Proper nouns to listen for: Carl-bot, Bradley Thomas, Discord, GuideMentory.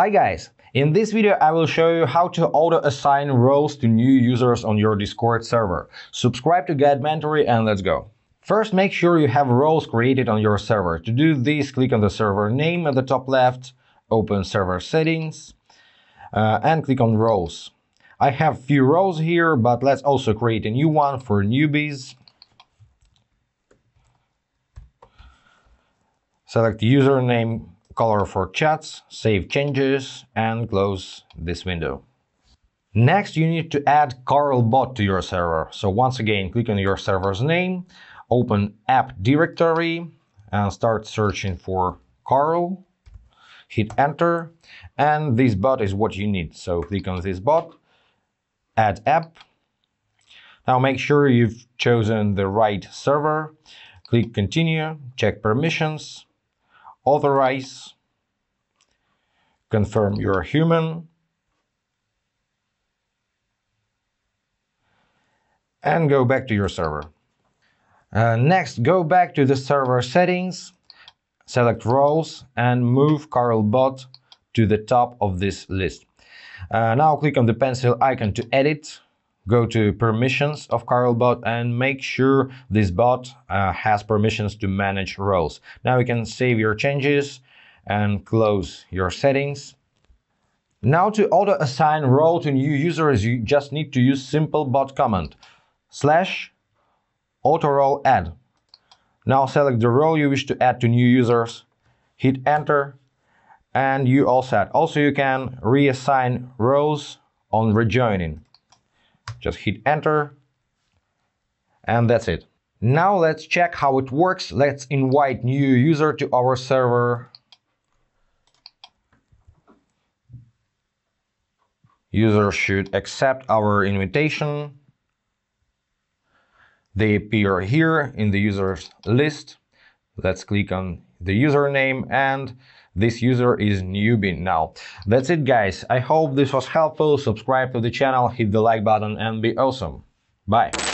Hi guys! In this video I will show you how to auto-assign roles to new users on your Discord server. Subscribe to GuideMentory and let's go! First, make sure you have roles created on your server. To do this, click on the server name at the top left, open server settings, and click on roles. I have few roles here, but let's also create a new one for newbies. Select username, color for chats, save changes, and close this window. Next, you need to add Carl-bot to your server. So once again, click on your server's name, open app directory, and start searching for Carl. Hit enter, and this bot is what you need. So click on this bot, add app. Now make sure you've chosen the right server. Click continue, check permissions, authorize, confirm you're human, and go back to your server. Next, go back to the server settings, select roles, and move Carl-bot to the top of this list. Now click on the pencil icon to edit, go to permissions of Carl-bot, and make sure this bot has permissions to manage roles. Now you can save your changes and close your settings. Now to auto-assign role to new users, you just need to use simple bot command /autorole add. Now select the role you wish to add to new users, hit enter, and you all set. Also you can reassign roles on rejoining. Just hit enter, and that's it. Now let's check how it works. Let's invite new user to our server. User should accept our invitation. They appear here in the users list. Let's click on the username, and this user is newbie now. That's it guys, I hope this was helpful. Subscribe to the channel, hit the like button, and be awesome. Bye.